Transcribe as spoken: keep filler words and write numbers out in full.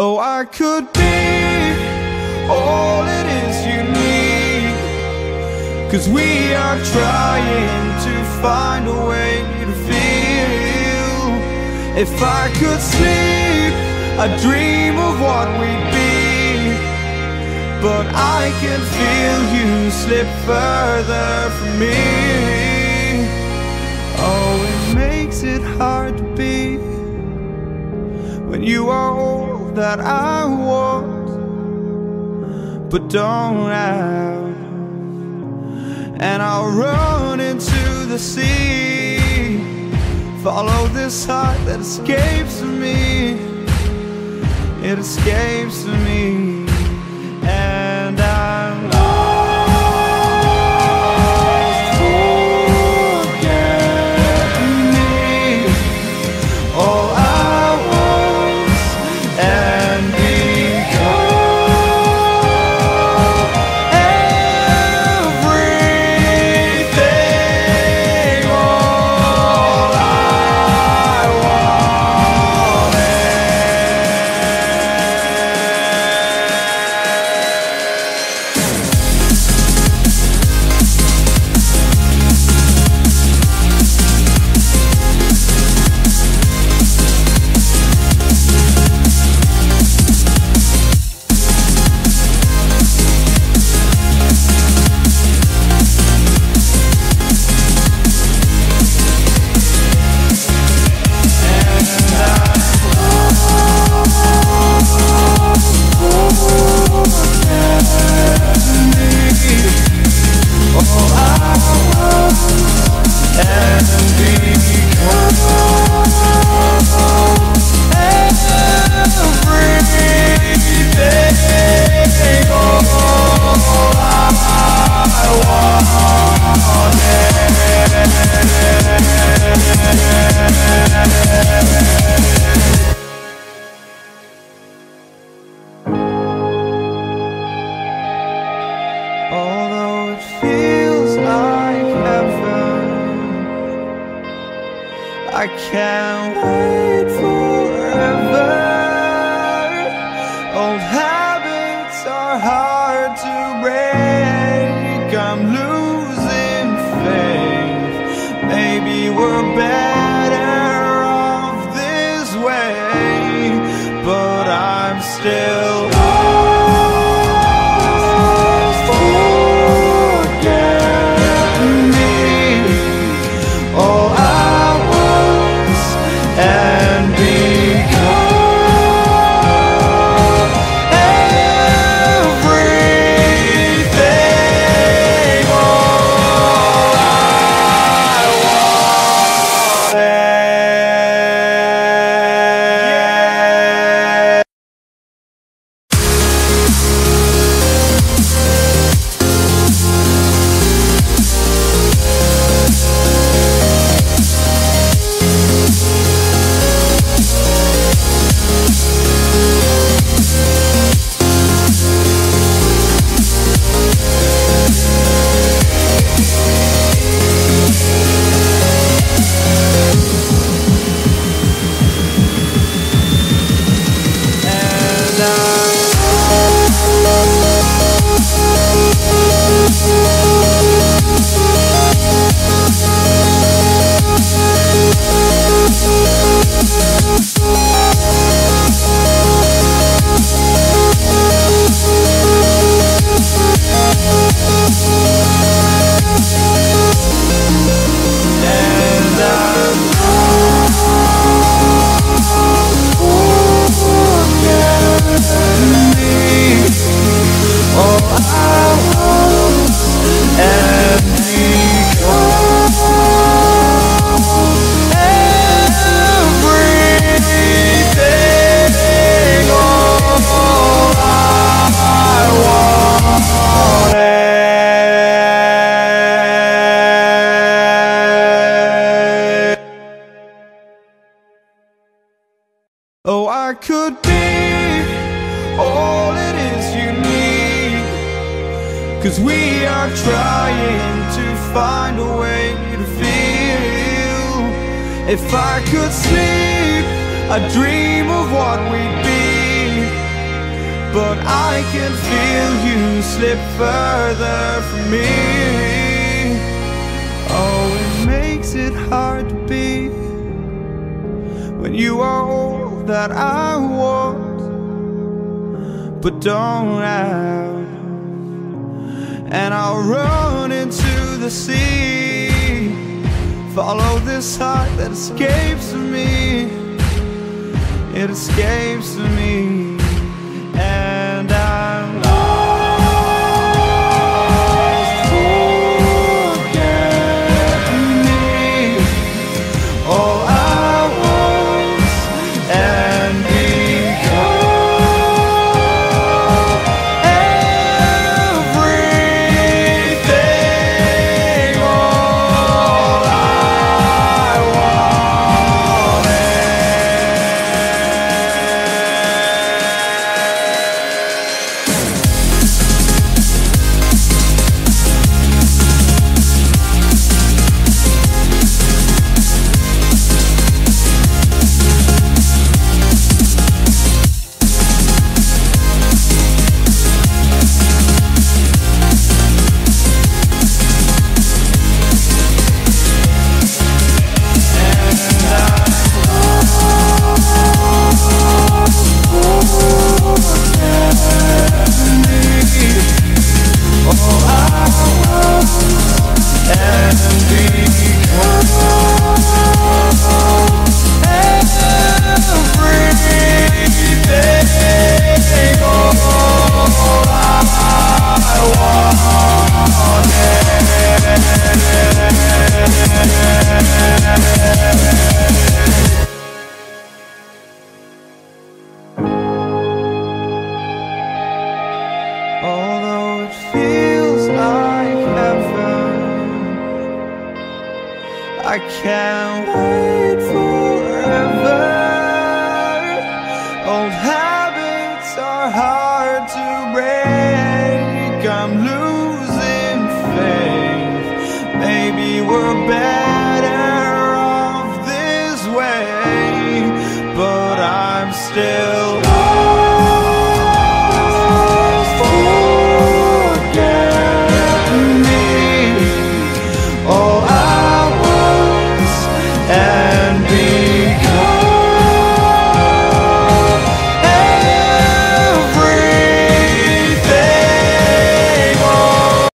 Oh, I could be all it is you need, 'cause we are trying to find a way to feel you. If I could sleep, I'd dream of what we'd be, but I can feel you slip further from me. Oh, it makes it hard to be when you are all that I want, but don't have. And I'll run into the sea, follow this heart that escapes from me. It escapes from me. And I'm lost. Forget me. All I I can't wait forever. Old habits are hard to break. I'm losing faith. Maybe we're better off this way, but I'm still could be all it is you need, 'cause we are trying to find a way to feel you. If I could sleep, I'd dream of what we'd be, but I can feel you slip further from me. Oh, it makes it hard to be when you are all that I want, but don't have. And I'll run into the sea, follow this heart that escapes from me. It escapes from me. And I'm lost. Forget me. All I was and become everything. All I wanted. Although it feels like heaven, I can't wait forever. Old habits are hard to break. I'm losing faith. Maybe we're better off this way, but I'm still